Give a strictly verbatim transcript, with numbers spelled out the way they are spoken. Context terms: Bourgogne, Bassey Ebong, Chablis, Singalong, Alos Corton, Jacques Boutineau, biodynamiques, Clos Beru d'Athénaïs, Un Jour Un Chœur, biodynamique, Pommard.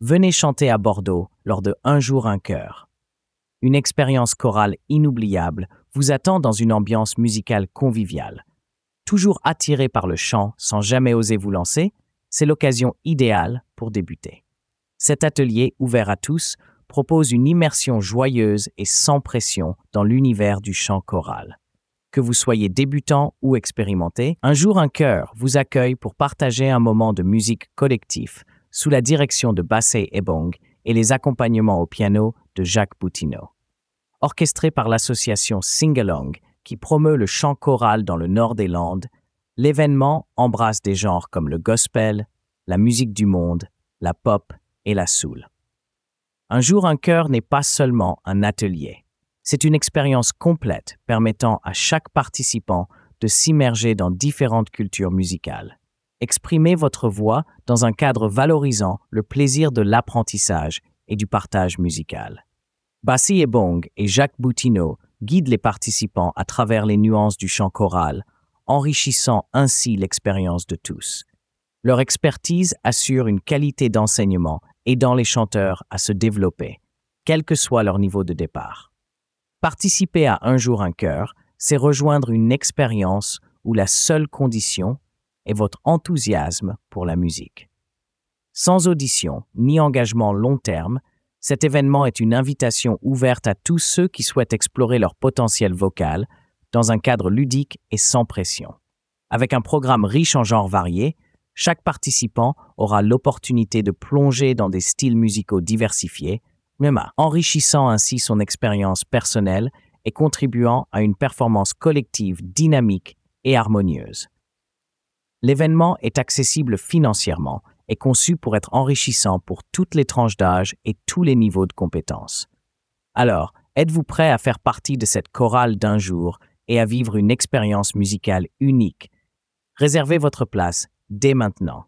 Venez chanter à Bordeaux lors de Un Jour Un Chœur. Une expérience chorale inoubliable vous attend dans une ambiance musicale conviviale. Toujours attiré par le chant sans jamais oser vous lancer, c'est l'occasion idéale pour débuter. Cet atelier, ouvert à tous, propose une immersion joyeuse et sans pression dans l'univers du chant choral. Que vous soyez débutant ou expérimenté, Un Jour Un Chœur vous accueille pour partager un moment de musique collectif sous la direction de Bassey Ebong et les accompagnements au piano de Jacques Boutineau. Orchestré par l'association Singalong, qui promeut le chant choral dans le nord des Landes, l'événement embrasse des genres comme le gospel, la musique du monde, la pop et la soul. Un Jour Un Chœur n'est pas seulement un atelier. C'est une expérience complète permettant à chaque participant de s'immerger dans différentes cultures musicales. Exprimez votre voix dans un cadre valorisant le plaisir de l'apprentissage et du partage musical. Bassey Ebong et Jacques Boutineau guident les participants à travers les nuances du chant choral, enrichissant ainsi l'expérience de tous. Leur expertise assure une qualité d'enseignement aidant les chanteurs à se développer, quel que soit leur niveau de départ. Participer à Un Jour Un Chœur, c'est rejoindre une expérience où la seule condition est votre enthousiasme pour la musique. Sans audition ni engagement long terme, cet événement est une invitation ouverte à tous ceux qui souhaitent explorer leur potentiel vocal dans un cadre ludique et sans pression. Avec un programme riche en genres variés, chaque participant aura l'opportunité de plonger dans des styles musicaux diversifiés, même enrichissant ainsi son expérience personnelle et contribuant à une performance collective dynamique et harmonieuse. L'événement est accessible financièrement et conçu pour être enrichissant pour toutes les tranches d'âge et tous les niveaux de compétences. Alors, êtes-vous prêt à faire partie de cette chorale d'un jour et à vivre une expérience musicale unique? Réservez votre place dès maintenant.